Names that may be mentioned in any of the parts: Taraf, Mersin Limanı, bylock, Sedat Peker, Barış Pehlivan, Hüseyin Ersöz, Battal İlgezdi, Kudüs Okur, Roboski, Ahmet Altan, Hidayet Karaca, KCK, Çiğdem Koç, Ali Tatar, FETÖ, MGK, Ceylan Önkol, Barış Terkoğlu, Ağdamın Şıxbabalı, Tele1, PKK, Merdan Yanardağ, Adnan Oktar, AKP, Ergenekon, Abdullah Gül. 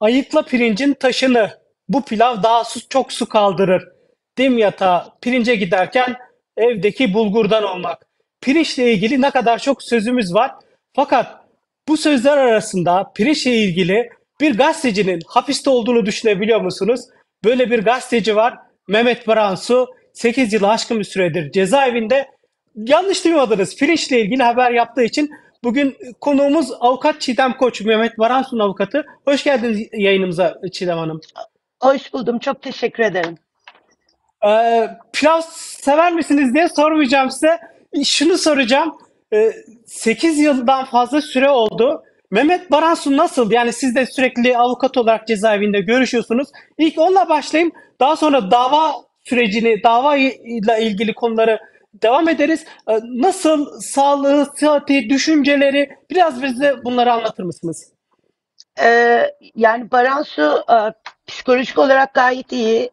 Ayıkla pirincin taşını. Bu pilav daha çok su kaldırır. Dim yatağı pirince giderken evdeki bulgurdan olmak. Pirinçle ilgili ne kadar çok sözümüz var. Fakat bu sözler arasında pirinçle ilgili bir gazetecinin hapiste olduğunu düşünebiliyor musunuz? Böyle bir gazeteci var. Mehmet Baransu 8 yılı aşkın bir süredir cezaevinde. Yanlış duymadınız. Pirinçle ilgili haber yaptığı için bugün konuğumuz avukat Çiğdem Koç, Mehmet Baransu'nun avukatı. Hoş geldiniz yayınımıza Çiğdem Hanım. Hoş buldum. Çok teşekkür ederim. Pilav sever misiniz diye sormayacağım size. Şunu soracağım. 8 yıldan fazla süre oldu. Mehmet Baransu nasıl? Yani siz de sürekli avukat olarak cezaevinde görüşüyorsunuz. İlk onunla başlayayım. Daha sonra dava sürecini, dava ile ilgili konuları devam ederiz. Nasıl sağlığı, sıhhati, düşünceleri biraz bize bunları anlatır mısınız? Yani Baransu psikolojik olarak gayet iyi.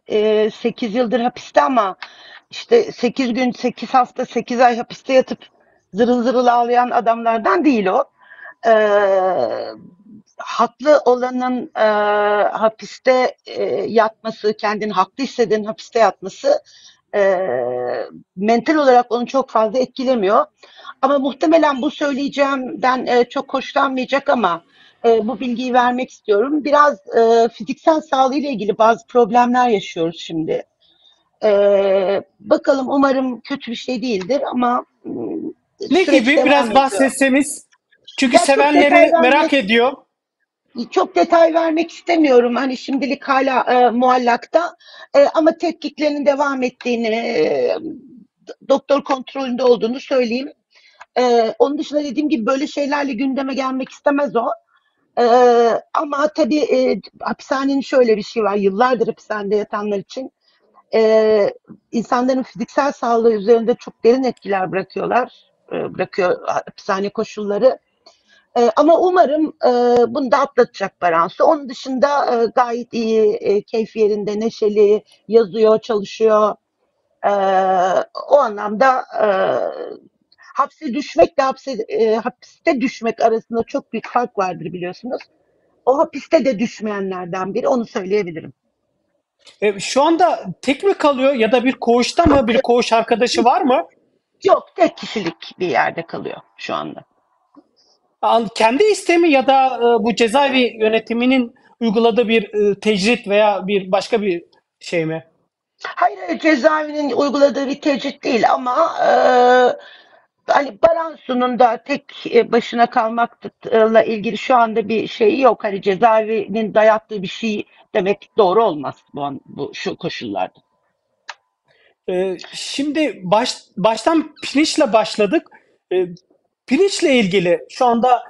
8 yıldır hapiste ama işte 8 gün, 8 hafta, 8 ay hapiste yatıp zırıl zırıl ağlayan adamlardan değil o. Haklı olanın hapiste yatması, kendini haklı hissedenin hapiste yatması mental olarak onu çok fazla etkilemiyor. Ama muhtemelen bu söyleyeceğimden çok hoşlanmayacak ama bu bilgiyi vermek istiyorum. Biraz fiziksel sağlığıyla ilgili bazı problemler yaşıyoruz şimdi. Bakalım, umarım kötü bir şey değildir ama ne gibi biraz bahsetseniz? Çünkü ya sevenleri merak ediyor. Çok detay vermek istemiyorum. Hani şimdilik hala muallakta. Ama tetkiklerin devam ettiğini, doktor kontrolünde olduğunu söyleyeyim. Onun dışında dediğim gibi böyle şeylerle gündeme gelmek istemez o. Ama tabii hapishanenin şöyle bir şey var. Yıllardır hapishanede yatanlar için insanların fiziksel sağlığı üzerinde çok derin etkiler bırakıyor hapishane koşulları. Ama umarım bunu da atlatacak Baransu. Onun dışında gayet iyi, keyfi yerinde, neşeli, yazıyor, çalışıyor. O anlamda hapse düşmek de hapiste düşmek arasında çok büyük fark vardır biliyorsunuz. O hapiste de düşmeyenlerden biri, onu söyleyebilirim. Şu anda tek mi kalıyor ya da bir koğuşta mı, bir koğuş arkadaşı var mı? Yok, tek kişilik bir yerde kalıyor şu anda. Kendi istemi ya da bu cezaevi yönetiminin uyguladığı bir tecrit veya bir başka bir şey mi? Hayır, cezaevinin uyguladığı bir tecrit değil ama hani Baransu'nun da tek başına kalmakla ilgili şu anda bir şeyi yok. Hani cezaevinin dayattığı bir şey demek doğru olmaz şu koşullarda. Şimdi baştan pirinçle başladık. Pirinçle ilgili şu anda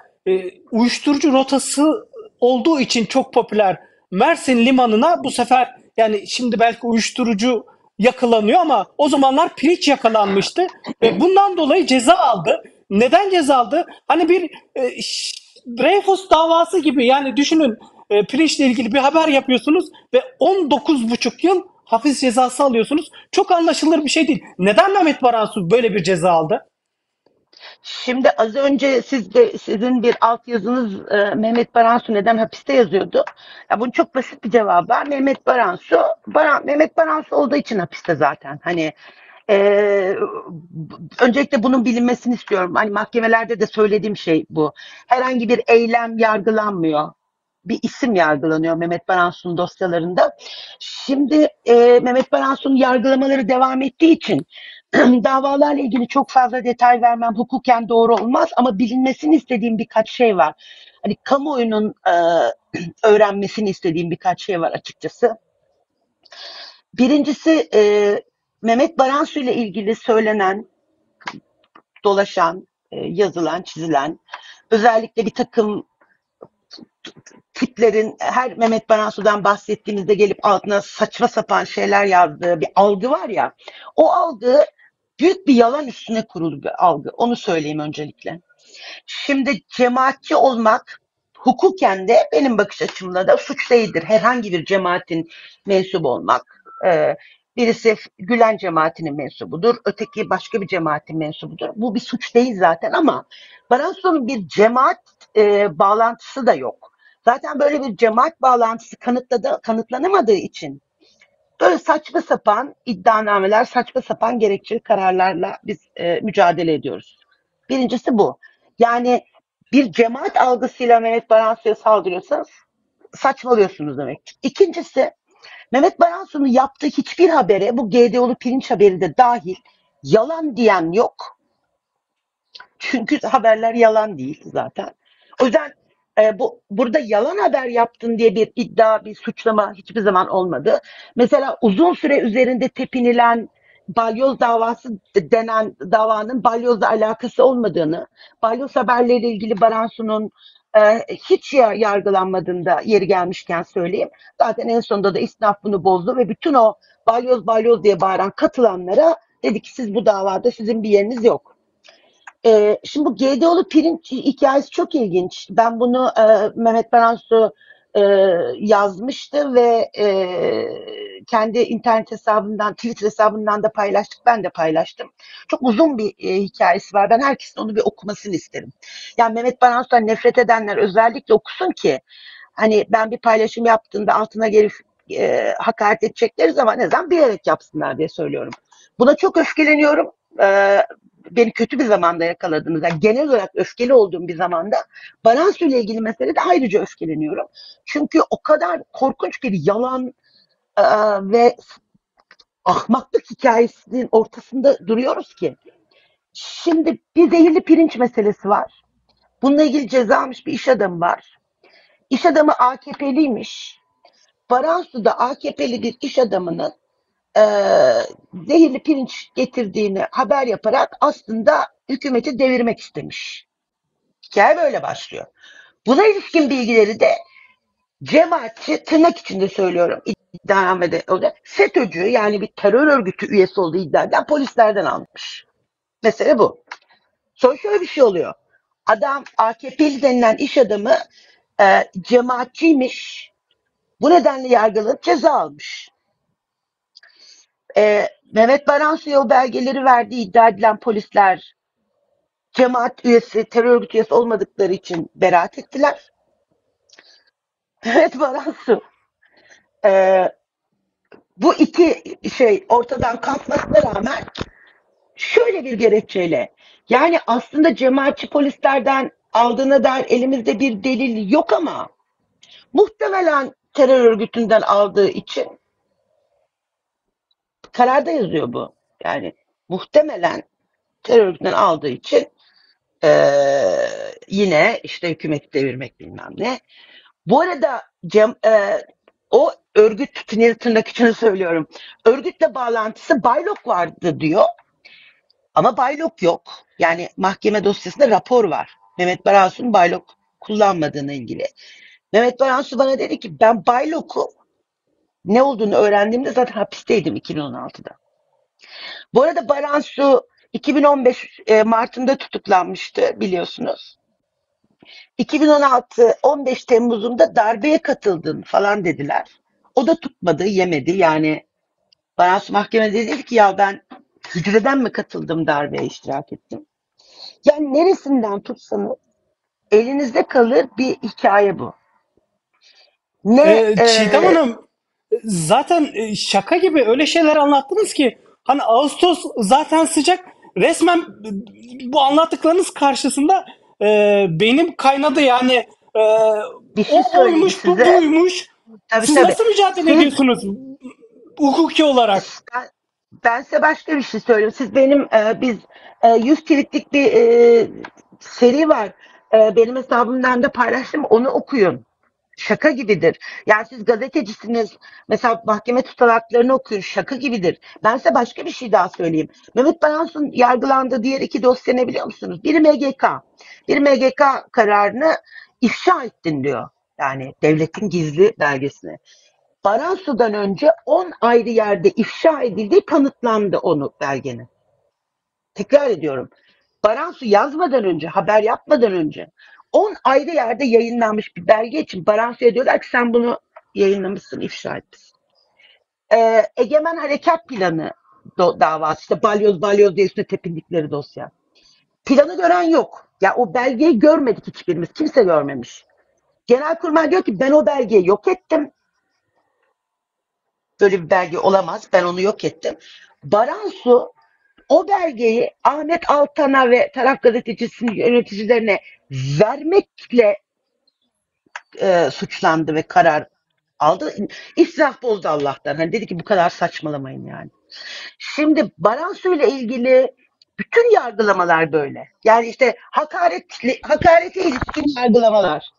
uyuşturucu rotası olduğu için çok popüler Mersin limanına bu sefer, yani şimdi belki uyuşturucu yakalanıyor ama o zamanlar pirinç yakalanmıştı ve bundan dolayı ceza aldı. Neden ceza aldı? Hani bir Dreyfus davası gibi, yani düşünün pirinçle ilgili bir haber yapıyorsunuz ve 19,5 yıl hapis cezası alıyorsunuz. Çok anlaşılır bir şey değil. Neden Mehmet Baransu böyle bir ceza aldı? Şimdi az önce sizin bir altyazınız Mehmet Baransu neden hapiste yazıyordu? Ya bunun çok basit bir cevabı var. Mehmet Baransu olduğu için hapiste zaten. Hani öncelikle bunun bilinmesini istiyorum. Hani mahkemelerde de söylediğim şey bu. Herhangi bir eylem yargılanmıyor. Bir isim yargılanıyor Mehmet Baransu'nun dosyalarında. Şimdi Mehmet Baransu'nun yargılamaları devam ettiği için davalarla ilgili çok fazla detay vermem hukuken doğru olmaz ama bilinmesini istediğim birkaç şey var. Hani kamuoyunun öğrenmesini istediğim birkaç şey var açıkçası. Birincisi Mehmet Baransu ile ilgili söylenen, dolaşan, yazılan, çizilen, özellikle bir takım tiplerin her Mehmet Baransu'dan bahsettiğimizde gelip altına saçma sapan şeyler yazdığı bir algı var ya, o algı büyük bir yalan üstüne kurulu bir algı. Onu söyleyeyim öncelikle. Şimdi cemaatçi olmak hukuken de benim bakış açımda da suç değildir. Herhangi bir cemaatin mensubu olmak. Birisi Gülen cemaatinin mensubudur. Öteki başka bir cemaatin mensubudur. Bu bir suç değil zaten ama Baransu'nun bir cemaat bağlantısı da yok. Zaten böyle bir cemaat bağlantısı kanıtlanamadığı için böyle saçma sapan iddianameler, saçma sapan gerekçeli kararlarla biz mücadele ediyoruz. Birincisi bu. Yani bir cemaat algısıyla Mehmet Baransu'ya saldırıyorsanız saçmalıyorsunuz demek. İkincisi, Mehmet Baransu'nun yaptığı hiçbir habere, bu GDO'lu pirinç haberi de dahil, yalan diyen yok. Çünkü haberler yalan değil zaten. O yüzden burada yalan haber yaptın diye bir iddia, bir suçlama hiçbir zaman olmadı. Mesela uzun süre üzerinde tepinilen balyoz davası denen davanın balyozla alakası olmadığını, balyoz haberleriyle ilgili Baransu'nun hiç yargılanmadığında yeri gelmişken söyleyeyim. Zaten en sonunda da istinaf bunu bozdu ve bütün o balyoz balyoz diye bağıran katılanlara dedi ki siz bu davada sizin bir yeriniz yok. Şimdi bu GDO'lu pirinç hikayesi çok ilginç. Ben bunu Mehmet Baransu yazmıştı ve kendi internet hesabından, Twitter hesabından da paylaştık. Ben de paylaştım. Çok uzun bir hikayesi var. Ben herkesin onu bir okumasını isterim. Yani Mehmet Baransu'dan nefret edenler özellikle okusun ki hani ben bir paylaşım yaptığımda altına gelip hakaret edecekleri zaman ne zaman bilerek yapsınlar diye söylüyorum. Buna çok öfkeleniyorum. Beni kötü bir zamanda yakaladınız. Yani genel olarak öfkeli olduğum bir zamanda Baransu ile ilgili meselede ayrıca öfkeleniyorum. Çünkü o kadar korkunç bir yalan ve ahmaklık hikayesinin ortasında duruyoruz ki. Şimdi bir zehirli pirinç meselesi var. Bununla ilgili ceza almış bir iş adamı var. İş adamı AKP'liymiş. Baransu'da AKP'li bir iş adamının zehirli pirinç getirdiğini haber yaparak aslında hükümeti devirmek istemiş. Hikaye böyle başlıyor. Buna ilişkin bilgileri de cemaatçi, tırnak içinde söylüyorum, iddianamede olacak, FETÖ'cü, yani bir terör örgütü üyesi olduğu iddia eden polislerden almış. Mesele bu. Sonra şöyle bir şey oluyor. Adam, AKP'li denilen iş adamı cemaatçiymiş. Bu nedenle yargılanıp ceza almış. Mehmet Baransu'ya o belgeleri verdiği iddia edilen polisler cemaat üyesi, terör örgütü üyesi olmadıkları için beraat ettiler. Mehmet Baransu bu iki şey ortadan kalkmasına rağmen şöyle bir gerekçeyle, yani aslında cemaatçi polislerden aldığına dair elimizde bir delil yok ama muhtemelen terör örgütünden aldığı için, kararda yazıyor bu. Yani muhtemelen terör örgütünden aldığı için yine işte hükümeti devirmek bilmem ne. Bu arada o örgüt, tırnak içine söylüyorum, örgütle bağlantısı bylock vardı diyor. Ama bylock yok. Yani mahkeme dosyasında rapor var. Mehmet Baransu'nun bylock kullanmadığına ilgili. Mehmet Baransu bana dedi ki ben bylock'u ne olduğunu öğrendiğimde zaten hapisteydim 2016'da. Bu arada Baransu 2015 Mart'ında tutuklanmıştı biliyorsunuz. 2016 15 Temmuz'unda darbeye katıldın falan dediler. O da tutmadı, yemedi. Yani Baransu mahkemede dedi ki ya ben hücreden mi katıldım, darbeye iştirak ettim. Yani neresinden tutsanız elinizde kalır bir hikaye bu. Çiğdem Hanım, zaten şaka gibi öyle şeyler anlattınız ki hani Ağustos zaten sıcak, resmen bu anlattıklarınız karşısında beynim kaynadı yani. O olmuş, bu duymuş. Siz nasıl mücadele ediyorsunuz hukuki olarak? Ben size başka bir şey söylüyorum. Siz benim biz 100 tweetlik bir seri var. Benim hesabımdan da paylaştım. Onu okuyun. Şaka gibidir. Yani siz gazetecisiniz. Mesela mahkeme tutanaklarını okuyun. Şaka gibidir. Ben size başka bir şey daha söyleyeyim. Mehmet Baransu'nun yargılandığı diğer iki dosya ne biliyor musunuz? Biri MGK. Bir MGK kararını ifşa ettin diyor. Yani devletin gizli belgesini. Baransu'dan önce 10 ayrı yerde ifşa edildiği kanıtlandı onu belgenin. Tekrar ediyorum. Baransu yazmadan önce, haber yapmadan önce 10 ayrı yerde yayınlanmış bir belge için Baransu'ya diyorlar ki sen bunu yayınlamışsın, ifşa etmişsin. Egemen Harekat Planı davası, işte balyoz diye üstüne tepindikleri dosya. Planı gören yok. Ya o belgeyi görmedik hiçbirimiz. Kimse görmemiş. Genelkurmay diyor ki ben o belgeyi yok ettim. Böyle bir belge olamaz. Ben onu yok ettim. Baransu o belgeyi Ahmet Altan'a ve Taraf gazetecisinin yöneticilerine vermekle suçlandı ve karar aldı. İsraf bozdu Allah'tan. Hani dedi ki bu kadar saçmalamayın yani. Şimdi Baransu ile ilgili bütün yargılamalar böyle. Yani işte hakarete ilişkin yargılamalar.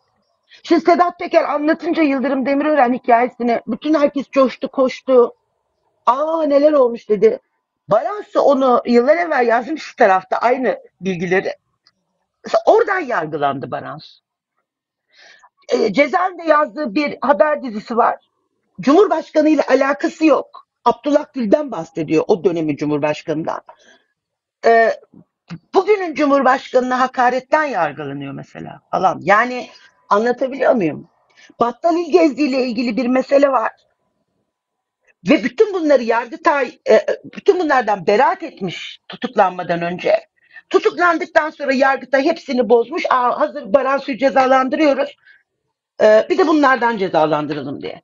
Şimdi Sedat Peker anlatınca Yıldırım Demirören hikayesini bütün herkes coştu, koştu. Aa neler olmuş dedi. Baransu onu yıllar evvel yazmış şu tarafta aynı bilgileri. Mesela oradan yargılandı Baransu. Cezaevinde yazdığı bir haber dizisi var. Cumhurbaşkanı ile alakası yok. Abdullah Gül'den bahsediyor o dönemi Cumhurbaşkanı'ndan. Bugünün Cumhurbaşkanı'na hakaretten yargılanıyor mesela falan. Yani anlatabiliyor muyum? Battal İlgezdi ile ilgili bir mesele var. Ve bütün bunları Yargıtay, bütün bunlardan beraat etmiş tutuklanmadan önce. Tutuklandıktan sonra Yargıtay hepsini bozmuş. Aa, hazır Baransu'yu cezalandırıyoruz. Bir de bunlardan cezalandıralım diye.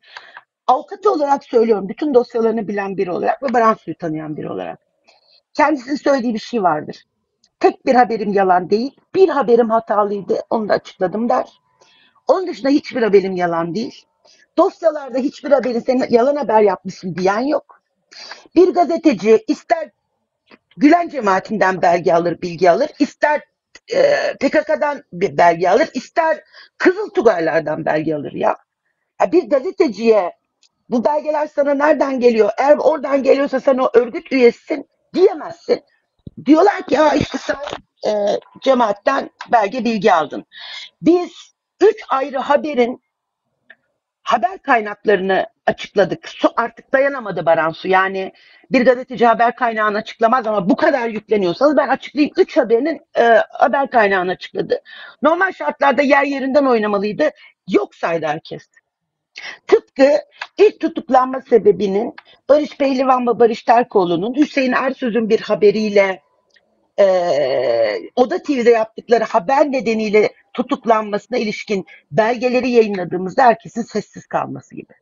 Avukatı olarak söylüyorum. Bütün dosyalarını bilen biri olarak ve Baransu'yu tanıyan biri olarak. Kendisinin söylediği bir şey vardır. Tek bir haberim yalan değil. Bir haberim hatalıydı. Onu da açıkladım der. Onun dışında hiçbir haberim yalan değil. Dosyalarda hiçbir haberin senin yalan haber yapmışsın diyen yok. Bir gazeteci ister Gülen cemaatinden belge alır, bilgi alır. İster PKK'dan bir belge alır. İster Kızıltugaylardan belge alır ya. Ya bir gazeteciye bu belgeler sana nereden geliyor? Eğer oradan geliyorsa sen o örgüt üyesisin diyemezsin. Diyorlar ki ha işte sen cemaatten belge bilgi aldın. Biz 3 ayrı haberin haber kaynaklarını açıkladık. Artık dayanamadı Baransu. Yani bir gazeteci haber kaynağını açıklamaz ama bu kadar yükleniyorsanız ben açıklayayım. 3 haberinin haber kaynağını açıkladı. Normal şartlarda yer yerinden oynamalıydı. Yok saydı herkes. Tıpkı ilk tutuklanma sebebinin Barış Pehlivan ve Barış Terkoğlu'nun Hüseyin Ersöz'ün bir haberiyle Oda TV'de yaptıkları haber nedeniyle tutuklanmasına ilişkin belgeleri yayınladığımızda herkesin sessiz kalması gibi.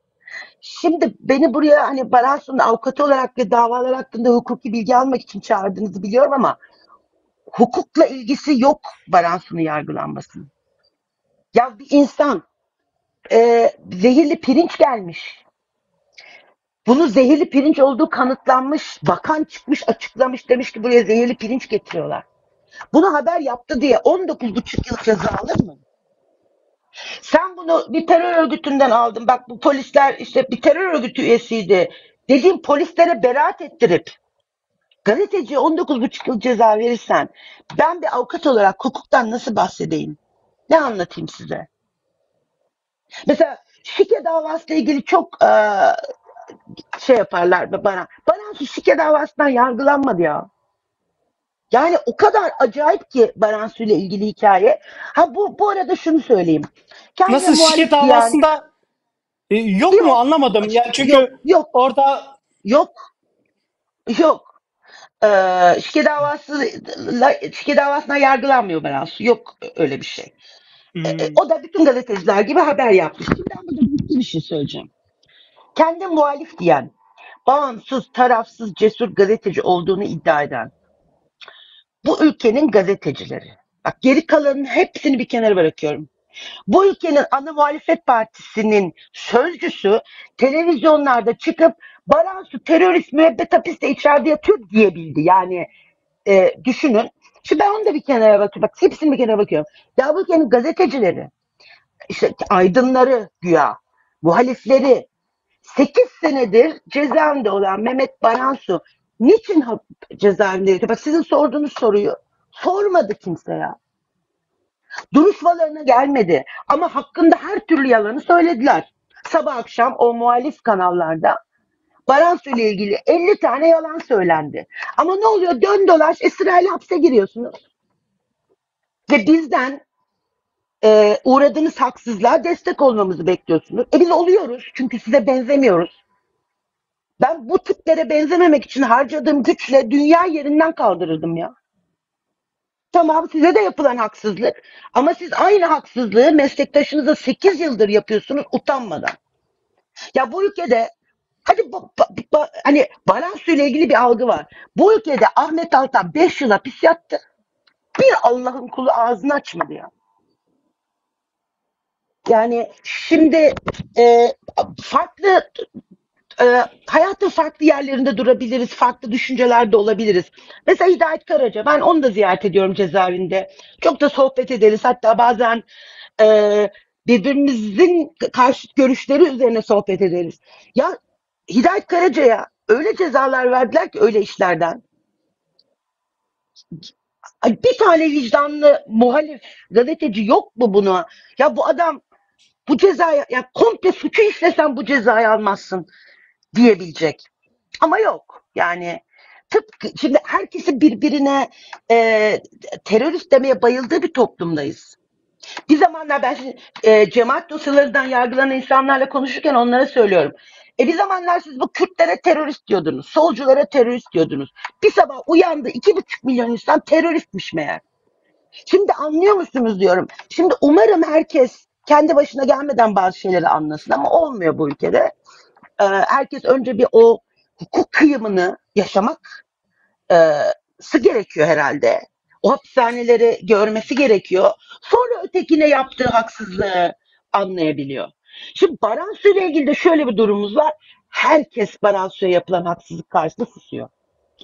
Şimdi beni buraya hani Baransu'nun avukatı olarak ve davalar hakkında hukuki bilgi almak için çağırdığınızı biliyorum ama hukukla ilgisi yok Baransu'nun yargılanmasının. Ya bir insan zehirli pirinç gelmiş. Bunu zehirli pirinç olduğu kanıtlanmış. Bakan çıkmış açıklamış demiş ki buraya zehirli pirinç getiriyorlar. Bunu haber yaptı diye 19,5 yıl ceza alır mı? Sen bunu bir terör örgütünden aldın. Bak bu polisler işte bir terör örgütü üyesiydi. Dediğim polislere beraat ettirip gazeteciye 19,5 yıl ceza verirsen ben bir avukat olarak hukuktan nasıl bahsedeyim? Ne anlatayım size? Mesela şike davasıyla ilgili çok şey yaparlar bana. Baransu şike davasından yargılanmadı ya. Yani o kadar acayip ki Baransu ile ilgili hikaye. Ha bu arada şunu söyleyeyim. Kendi nasıl şike davasında yani, yok mu anlamadım. Yani çünkü yok orada yok. Şike davasına yargılanmıyor Baransu. Yok öyle bir şey. O da bütün gazeteciler gibi haber yapmış. Ben burada bir şey söyleyeceğim. Kendi muhalif diyen, bağımsız, tarafsız, cesur gazeteci olduğunu iddia eden bu ülkenin gazetecileri. Bak geri kalanın hepsini bir kenara bırakıyorum. Bu ülkenin ana muhalefet partisinin sözcüsü televizyonlarda çıkıp Baransu terörist müebbet hapiste içeride yatıyor diyebildi. Yani düşünün. Şimdi ben onu da bir kenara bakıyorum. Bak hepsini bir kenara bakıyorum. Ya bu ülkenin gazetecileri, işte aydınları güya, muhalifleri 8 senedir cezaevinde olan Mehmet Baransu niçin cezaevindeydi? Bak sizin sorduğunuz soruyu sormadı kimse ya. Duruşmalarına gelmedi. Ama hakkında her türlü yalanı söylediler. Sabah akşam o muhalif kanallarda Baransu ile ilgili 50 tane yalan söylendi. Ama ne oluyor? Dön dolaş esrarla hapse giriyorsunuz. Ve bizden uğradığınız haksızlığa destek olmamızı bekliyorsunuz. Biz oluyoruz. Çünkü size benzemiyoruz. Ben bu tiplere benzememek için harcadığım güçle dünya yerinden kaldırırdım ya. Tamam, size de yapılan haksızlık. Ama siz aynı haksızlığı meslektaşınıza 8 yıldır yapıyorsunuz utanmadan. Ya bu ülkede hadi hani Baransu ile ilgili bir algı var. Bu ülkede Ahmet Altan 5 yıl hapis yattı. Bir Allah'ın kulu ağzını açmadı ya. Yani şimdi farklı hayatın farklı yerlerinde durabiliriz, farklı düşüncelerde olabiliriz. Mesela Hidayet Karaca, ben onu da ziyaret ediyorum cezaevinde. Çok da sohbet ederiz. Hatta bazen birbirimizin karşıt görüşleri üzerine sohbet ederiz. Ya Hidayet Karaca'ya öyle cezalar verdiler ki öyle işlerden. Bir tane vicdanlı muhalif gazeteci yok mu buna? Ya bu adam bu cezaya, ya komple suçu işlesen bu cezayı almazsın diyebilecek. Ama yok. Yani tıpkı şimdi herkesi birbirine terörist demeye bayıldığı bir toplumdayız. Bir zamanlar ben şimdi, cemaat dosyalarından yargılanan insanlarla konuşurken onlara söylüyorum. Bir zamanlar siz bu Kürtlere terörist diyordunuz. Solculara terörist diyordunuz. Bir sabah uyandı 2,5 milyon insan teröristmiş meğer. Şimdi anlıyor musunuz diyorum. Şimdi umarım herkes kendi başına gelmeden bazı şeyleri anlasın ama olmuyor bu ülkede. Herkes önce bir o hukuk kıyımını yaşaması gerekiyor herhalde. O hapishaneleri görmesi gerekiyor. Sonra ötekine yaptığı haksızlığı anlayabiliyor. Şimdi Baransu ile ilgili de şöyle bir durumumuz var. Herkes Baransu'ya yapılan haksızlık karşısında susuyor.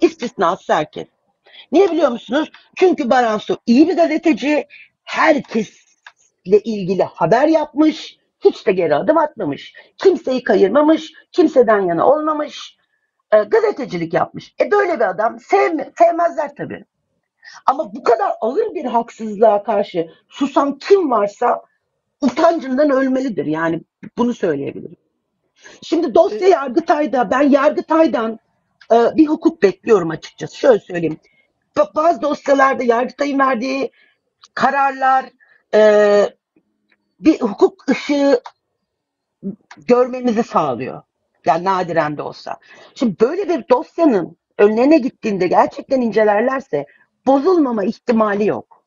İstisnasız herkes. Niye biliyor musunuz? Çünkü Baransu iyi bir gazeteci. Herkesle ilgili haber yapmış. Hiç de geri adım atmamış. Kimseyi kayırmamış. Kimseden yana olmamış. Gazetecilik yapmış. Böyle bir adam sevmezler tabii. Ama bu kadar ağır bir haksızlığa karşı susan kim varsa utancından ölmelidir. Yani bunu söyleyebilirim. Şimdi dosya Yargıtay'da, ben Yargıtay'dan bir hukuk bekliyorum açıkçası. Şöyle söyleyeyim. Bazı dosyalarda Yargıtay'ın verdiği kararlar bir hukuk ışığı görmemizi sağlıyor. Yani nadiren de olsa. Şimdi böyle bir dosyanın önlerine gittiğinde gerçekten incelerlerse bozulmama ihtimali yok.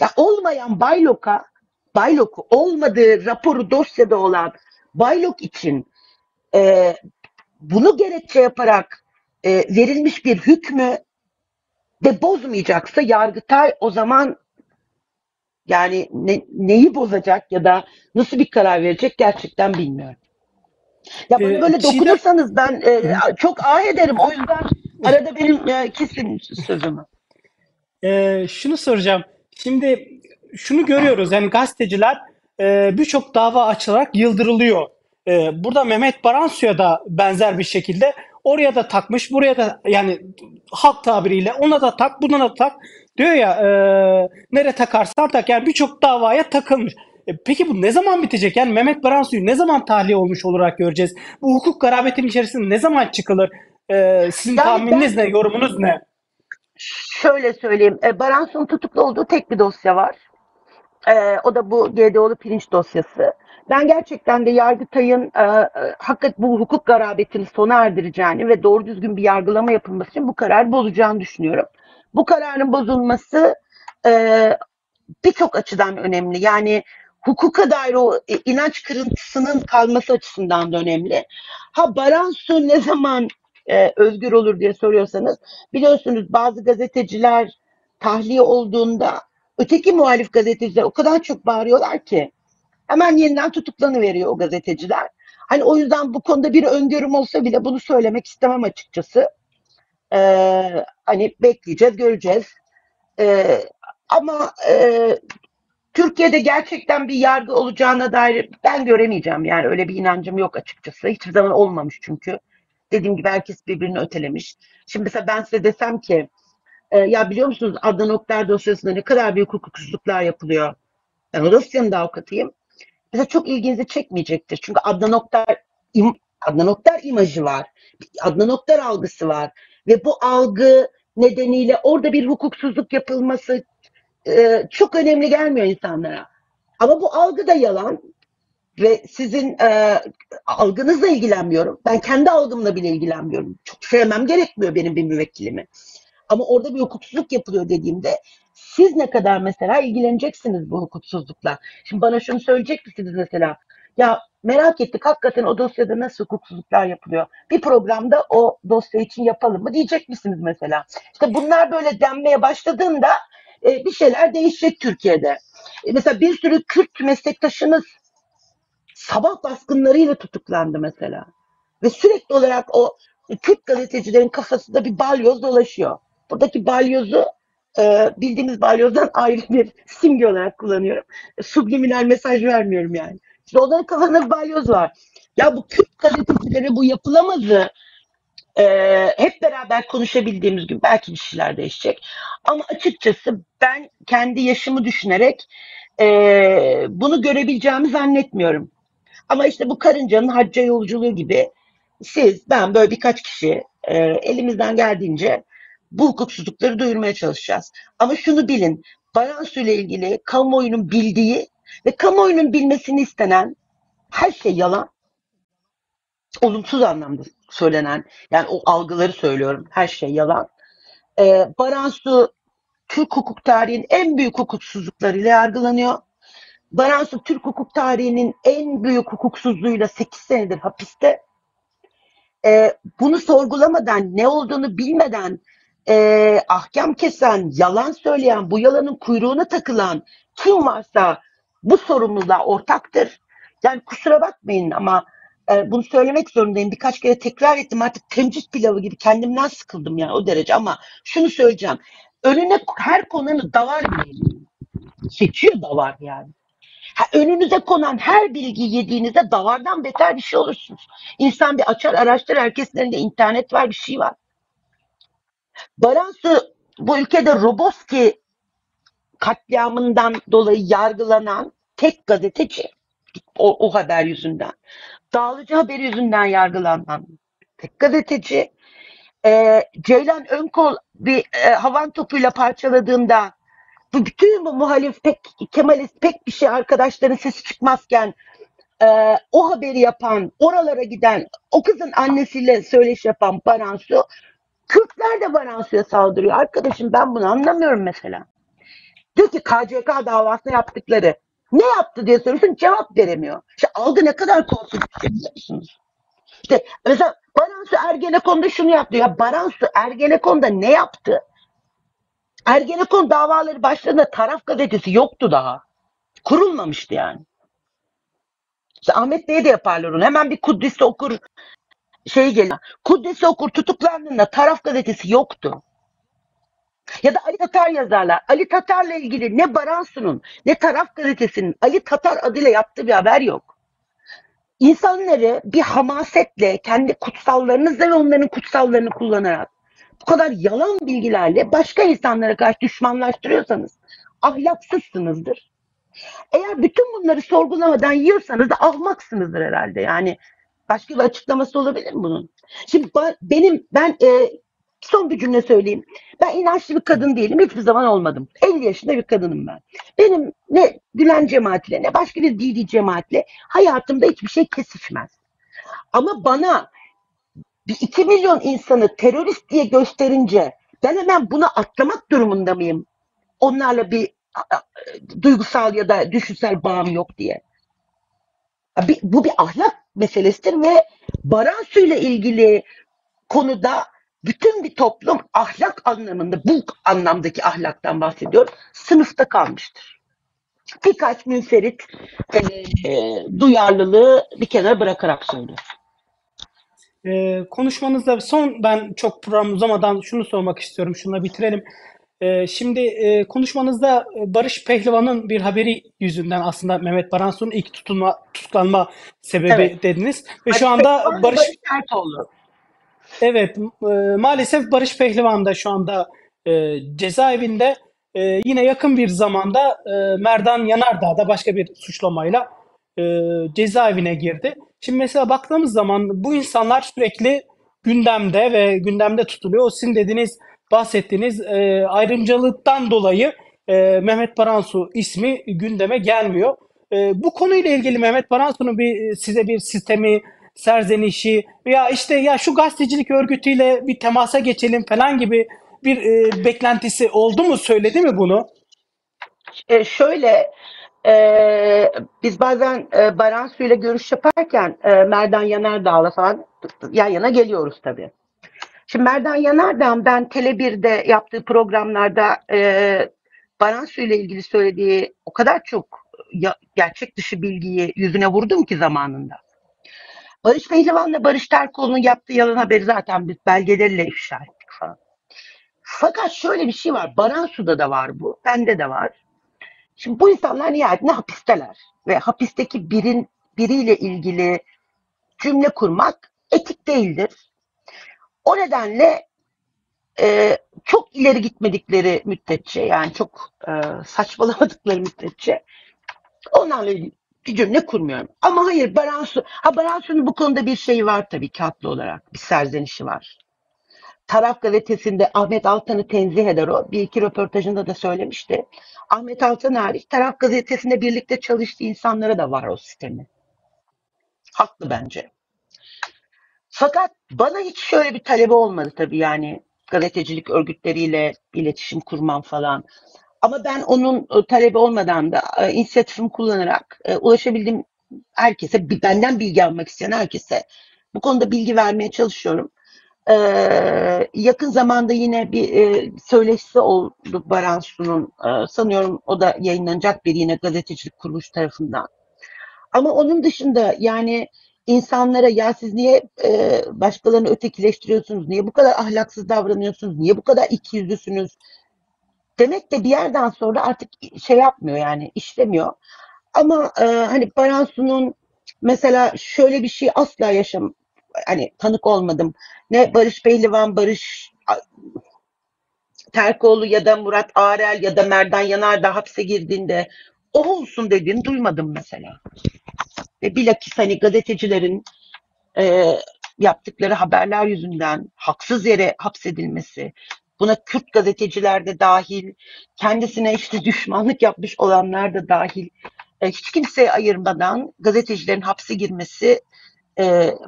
Ya olmayan bylock'u olmadığı raporu dosyada olan bylock için bunu gerekçe yaparak verilmiş bir hükmü de bozmayacaksa Yargıtay o zaman yani neyi bozacak ya da nasıl bir karar verecek gerçekten bilmiyorum. Ya bana böyle dokunursanız ben çok ah ederim. O yüzden arada benim kesin sözümü. Şunu soracağım. Şimdi şunu görüyoruz. Yani gazeteciler birçok dava açılarak yıldırılıyor. Burada Mehmet Baransu'ya da benzer bir şekilde oraya da takmış, buraya da yani halk tabiriyle ona da tak, buna da tak diyor ya nereye takarsan tak. Yani birçok davaya takılmış. Peki bu ne zaman bitecek? Yani Mehmet Baransu'yu ne zaman tahliye olmuş olarak göreceğiz? Bu hukuk garabetinin içerisinde ne zaman çıkılır? Sizin tahmininiz ne? Yorumunuz ne? Şöyle söyleyeyim. Baransu'nun tutuklu olduğu tek bir dosya var. O da bu GDO'lu pirinç dosyası. Ben gerçekten de Yargıtay'ın hakikaten bu hukuk garabetini sona erdireceğini ve doğru düzgün bir yargılama yapılması için bu karar bozacağını düşünüyorum. Bu kararın bozulması birçok açıdan önemli. Yani hukuka dair o inanç kırıntısının kalması açısından da önemli. Ha Baransu ne zaman özgür olur diye soruyorsanız biliyorsunuz bazı gazeteciler tahliye olduğunda öteki muhalif gazeteciler o kadar çok bağırıyorlar ki hemen yeniden tutuklanıveriyor o gazeteciler. Hani o yüzden bu konuda bir öngörüm olsa bile bunu söylemek istemem açıkçası. Hani bekleyeceğiz, göreceğiz. Ama Türkiye'de gerçekten bir yargı olacağına dair ben göremeyeceğim. Yani öyle bir inancım yok açıkçası. Hiçbir zaman olmamış çünkü. Dediğim gibi herkes birbirini ötelemiş. Şimdi mesela ben size desem ki ya biliyor musunuz Adnan Oktar dosyasında ne kadar büyük hukuksuzluklar yapılıyor. Ben o dosyanın da avukatıyım. Mesela çok ilginizi çekmeyecektir. Çünkü Adnan Oktar imajı var. Adnan Oktar algısı var. Ve bu algı nedeniyle orada bir hukuksuzluk yapılması çok önemli gelmiyor insanlara. Ama bu algı da yalan. Ve sizin algınızla ilgilenmiyorum. Ben kendi algımla bile ilgilenmiyorum. Çok sevmem gerekmiyor benim bir müvekkilimi. Ama orada bir hukuksuzluk yapılıyor dediğimde siz ne kadar mesela ilgileneceksiniz bu hukuksuzlukla? Şimdi bana şunu söyleyecek misiniz mesela? Ya merak ettik hakikaten o dosyada nasıl hukuksuzluklar yapılıyor? Bir programda o dosya için yapalım mı diyecek misiniz mesela? İşte bunlar böyle denmeye başladığında bir şeyler değişecek Türkiye'de. Mesela bir sürü Kürt meslektaşımız sabah baskınlarıyla tutuklandı mesela. Ve sürekli olarak o Kürt gazetecilerin kafasında bir balyoz dolaşıyor. Buradaki balyozu bildiğimiz balyozdan ayrı bir simge olarak kullanıyorum. Subliminal mesaj vermiyorum yani. İşte onların kafasında bir balyoz var. Ya bu Kürt gazetecileri bu yapılamazı hep beraber konuşabildiğimiz gibi belki bir şeyler değişecek. Ama açıkçası ben kendi yaşımı düşünerek bunu görebileceğimi zannetmiyorum. Ama işte bu karıncanın hacca yolculuğu gibi siz, ben böyle birkaç kişi elimizden geldiğince bu hukuksuzlukları duyurmaya çalışacağız. Ama şunu bilin, Baransu ile ilgili kamuoyunun bildiği ve kamuoyunun bilmesini istenen her şey yalan. Olumsuz anlamda söylenen, yani o algıları söylüyorum, her şey yalan. Baransu Türk hukuk tarihinin en büyük hukuksuzluklarıyla yargılanıyor. Baransu Türk hukuk tarihinin en büyük hukuksuzluğuyla 8 senedir hapiste. Bunu sorgulamadan, ne olduğunu bilmeden ahkam kesen, yalan söyleyen, bu yalanın kuyruğuna takılan kim varsa bu sorumluluğa ortaktır. Yani kusura bakmayın ama bunu söylemek zorundayım. Birkaç kere tekrar ettim, artık temcit pilavı gibi kendimden sıkıldım yani o derece, ama şunu söyleyeceğim. Önüne her konanı davar yiyin. Seçiyor davar yani. Önünüze konan her bilgiyi yediğinizde davardan beter bir şey olursunuz. İnsan bir açar araştırır, herkesin elinde internet var, bir şey var. Baransu bu ülkede Roboski katliamından dolayı yargılanan tek gazeteci. O haber yüzünden. Dağlıcı haberi yüzünden yargılanan tek gazeteci. Ceylan Önkol bir havan topuyla parçaladığında bütün bu muhalif, pek Kemalist, pek bir şey arkadaşların sesi çıkmazken o haberi yapan, oralara giden, o kızın annesiyle söyleşi yapan Baransu, Kürtler de Baransu'ya saldırıyor. Arkadaşım ben bunu anlamıyorum mesela. Diyor ki KCK davasına yaptıkları. Ne yaptı diye soruyorsun, cevap veremiyor. İşte algı ne kadar korkunç bir şey biliyorsunuz. İşte mesela Baransu Ergenekon'da şunu yaptı. Ya Baransu Ergenekon'da ne yaptı? Ergenekon davaları başladığında Taraf gazetesi yoktu daha. Kurulmamıştı yani. İşte Ahmet Bey'e de yaparlar onu. Hemen bir Kudüs Okur şey geliyor. Kudüs Okur tutuklandığında Taraf gazetesi yoktu. Ya da Ali Tatar yazarlar. Ali Tatar'la ilgili ne Baransu'nun ne Taraf gazetesinin Ali Tatar adıyla yaptığı bir haber yok. İnsanları bir hamasetle, kendi kutsallarınızla ve onların kutsallarını kullanarak bu kadar yalan bilgilerle başka insanlara karşı düşmanlaştırıyorsanız ahlaksızsınızdır. Eğer bütün bunları sorgulamadan yiyorsanız da ahmaksınızdır herhalde. Yani başka bir açıklaması olabilir mi bunun? Şimdi son bir cümle söyleyeyim. Ben inançlı bir kadın değilim. Hiçbir zaman olmadım. 50 yaşında bir kadınım ben. Benim ne Gülen cemaatiyle ne başka bir dini cemaatle hayatımda hiçbir şey kesişmez. Ama bana 2 milyon insanı terörist diye gösterince ben hemen buna atlamak durumunda mıyım? Onlarla bir duygusal ya da düşünsel bağım yok diye. Bu bir ahlak meselesidir ve Baransu ile ilgili konuda bütün bir toplum ahlak anlamında, bu anlamdaki ahlaktan bahsediyorum, sınıfta kalmıştır. Birkaç münferit duyarlılığı bir kenara bırakarak söylüyorum. Konuşmanızda son, ben çok program uzamadan şunu sormak istiyorum, şununla bitirelim. Şimdi konuşmanızda Barış Pehlivan'ın bir haberi yüzünden aslında Mehmet Baransu'nun ilk tutuklanma sebebi, evet, dediniz. Ve şu anda Barış Terkoğlu. Evet, maalesef Barış Pehlivan da şu anda cezaevinde. Yine yakın bir zamanda Merdan Yanardağ da başka bir suçlamayla cezaevine girdi. Şimdi mesela baktığımız zaman bu insanlar sürekli gündemde ve gündemde tutuluyor. O sizin dediğiniz, bahsettiğiniz ayrımcılıktan dolayı Mehmet Baransu ismi gündeme gelmiyor. Bu konuyla ilgili Mehmet Baransu'nun size bir sistemi, serzenişi veya işte ya şu gazetecilik örgütüyle bir temasa geçelim falan gibi bir beklentisi oldu mu? Söyledi mi bunu? Şöyle... biz bazen Baransu ile görüş yaparken Merdan Yanardağ'la falan yan yana geliyoruz tabii. Şimdi Merdan Yanardağ'ın ben Tele1'de yaptığı programlarda Baransu ile ilgili söylediği o kadar çok gerçek dışı bilgiyi yüzüne vurdum ki zamanında. Barış Pehlivan'la Barış Terkoğlu'nun yaptığı yalan haberi zaten biz belgelerle ifşa ettik falan. Fakat şöyle bir şey var. Baransu'da da var bu. Bende de var. Şimdi bu insanlar nihayetinde hapisteler ve hapisteki biriyle ilgili cümle kurmak etik değildir. O nedenle çok ileri gitmedikleri müddetçe, yani çok saçmalamadıkları müddetçe onlarla ilgili bir cümle kurmuyorum. Ama hayır, Baransu'nun bu konuda bir şeyi var tabii ki, haklı olarak bir serzenişi var. Taraf gazetesinde Ahmet Altan'ı tenzih eder o. Bir iki röportajında da söylemişti. Ahmet Altan hariç Taraf gazetesinde birlikte çalıştığı insanlara da var o sistemi. Haklı bence. Fakat bana hiç şöyle bir talebi olmadı tabii, yani gazetecilik örgütleriyle iletişim kurmam falan. Ama ben onun talebi olmadan da inisiyatifimi kullanarak ulaşabildiğim herkese, benden bilgi almak isteyen herkese bu konuda bilgi vermeye çalışıyorum. Yakın zamanda yine bir söyleşisi oldu Baransu'nun. Sanıyorum o da yayınlanacak, bir yine gazetecilik kuruluş tarafından. Ama onun dışında yani insanlara, ya siz niye başkalarını ötekileştiriyorsunuz, niye bu kadar ahlaksız davranıyorsunuz, niye bu kadar ikiyüzlüsünüz demek de bir yerden sonra artık şey yapmıyor, yani işlemiyor. Ama hani Baransu'nun mesela şöyle bir şey asla hani tanık olmadım. Ne Barış Pehlivan, Barış Terkoğlu ya da Murat Ağrel ya da Merdan Yanardağ hapse girdiğinde o olsun dediğini duymadım mesela. Ve bilakis hani gazetecilerin yaptıkları haberler yüzünden haksız yere hapsedilmesi, buna Kürt gazeteciler de dahil, kendisine işte düşmanlık yapmış olanlar da dahil, hiç kimseye ayırmadan gazetecilerin hapse girmesi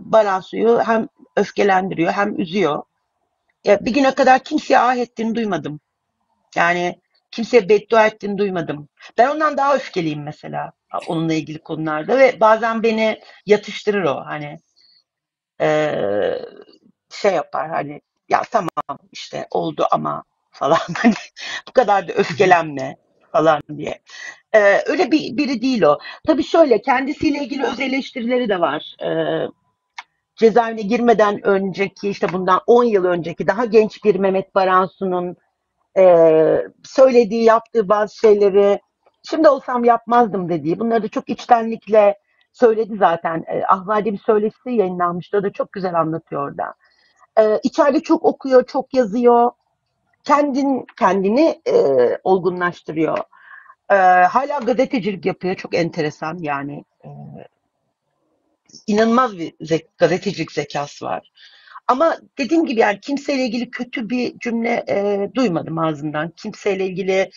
Baransu'yu hem öfkelendiriyor hem üzüyor. Ya, bir güne kadar kimseye ah ettiğini duymadım. Yani kimseye beddua ettiğini duymadım. Ben ondan daha öfkeliyim mesela onunla ilgili konularda ve bazen beni yatıştırır o, hani şey yapar, hani ya tamam işte oldu ama falan, hani bu kadar da öfkelenme falan diye. Öyle biri değil o. Tabii şöyle, kendisiyle ilgili öz eleştirileri de var. Cezaevine girmeden önceki, işte bundan 10 yıl önceki daha genç bir Mehmet Baransu'nun söylediği, yaptığı bazı şeyleri şimdi olsam yapmazdım dediği, bunları da çok içtenlikle söyledi zaten. Ahvadi bir söyleşisi yayınlanmıştı. O da çok güzel anlatıyor orada. İçeride çok okuyor, çok yazıyor. Kendini olgunlaştırıyor. Hala gazetecilik yapıyor. Çok enteresan yani. İnanılmaz bir gazetecilik zekası var. Ama dediğim gibi yani kimseyle ilgili kötü bir cümle duymadım ağzından. Kimseyle ilgili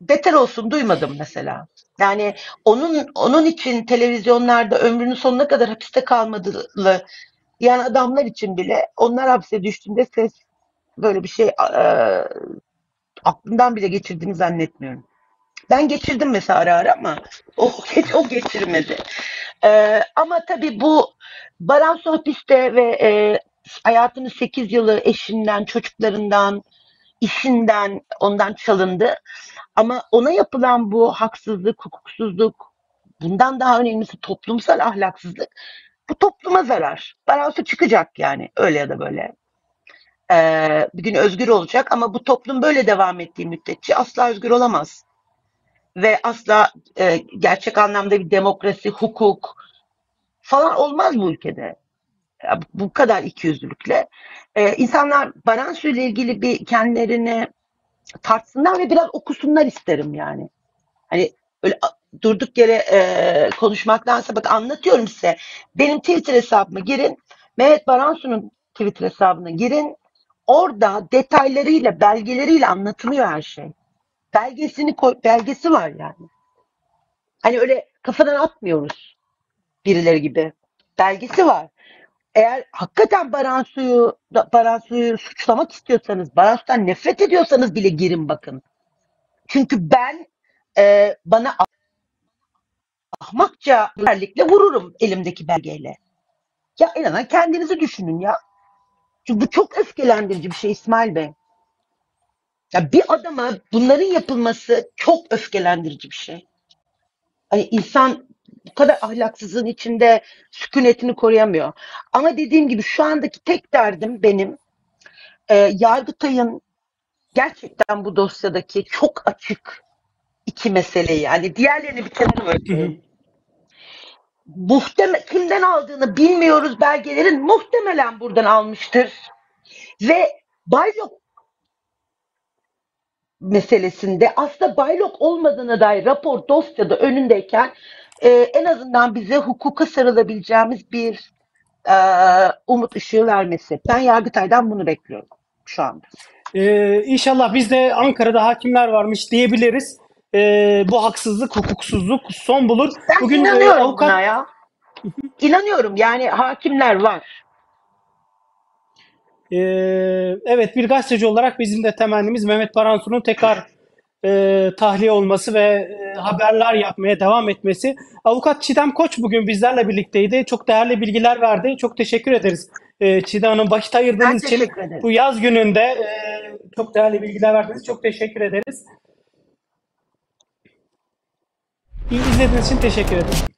beter olsun duymadım mesela. Yani onun için televizyonlarda ömrünün sonuna kadar hapiste kalmadığı, yani adamlar için bile onlar hapse düştüğünde ses, böyle bir şey aklımdan bile geçirdiğimi zannetmiyorum. Ben geçirdim mesela ara ara ama o geçirmedi. Ama tabii bu Baransu hapiste ve hayatının 8 yılı eşinden, çocuklarından, işinden, ondan çalındı. Ama ona yapılan bu haksızlık, hukuksuzluk, bundan daha önemlisi toplumsal ahlaksızlık, bu topluma zarar. Baransu çıkacak yani öyle ya da böyle. Bir gün özgür olacak ama bu toplum böyle devam ettiği müddetçe asla özgür olamaz. Ve asla gerçek anlamda bir demokrasi, hukuk falan olmaz bu ülkede. Bu kadar ikiyüzlülükle. İnsanlar Baransu ile ilgili bir kendilerini tartsınlar ve biraz okusunlar isterim yani. Hani öyle durduk yere konuşmaktansa, bak anlatıyorum size. Benim Twitter hesabıma girin. Mehmet Baransu'nun Twitter hesabına girin. Orada detaylarıyla, belgeleriyle anlatılıyor her şey. Belgesi var yani. Hani öyle kafadan atmıyoruz birileri gibi. Belgesi var. eğer hakikaten Baransu'yu suçlamak istiyorsanız, Baransu'dan nefret ediyorsanız bile girin bakın. Çünkü ben bana ahmakça özellikle vururum elimdeki belgeyle. Ya inanan kendinizi düşünün ya. Çünkü bu çok öfkelendirici bir şey İsmail Bey. Ya bir adama bunların yapılması çok öfkelendirici bir şey. Hani insan bu kadar ahlaksızlığın içinde sükunetini koruyamıyor. Ama dediğim gibi şu andaki tek derdim benim Yargıtay'ın gerçekten bu dosyadaki çok açık iki meseleyi, yani diğerlerini bir kenara bırakayım. Kimden aldığını bilmiyoruz belgelerin, muhtemelen buradan almıştır. Ve bylock meselesinde aslında bylock olmadığına dair rapor dosyada önündeyken en azından bize hukuka sarılabileceğimiz bir umut ışığı vermesi. Ben Yargıtay'dan bunu bekliyorum şu anda. İnşallah biz de Ankara'da hakimler varmış diyebiliriz. Bu haksızlık, hukuksuzluk son bulur. Ben bugün inanıyorum buna ya. İnanıyorum yani, hakimler var. Evet, bir gazeteci olarak bizim de temennimiz Mehmet Baransu'nun tekrar tahliye olması ve haberler yapmaya devam etmesi. Avukat Çiğdem Koç bugün bizlerle birlikteydi. Çok değerli bilgiler verdi. Çok teşekkür ederiz Çiğdem Hanım. Vakit ayırdığınız için bu yaz gününde çok değerli bilgiler verdiniz. Çok teşekkür ederiz. İzlediğiniz için teşekkür ederim.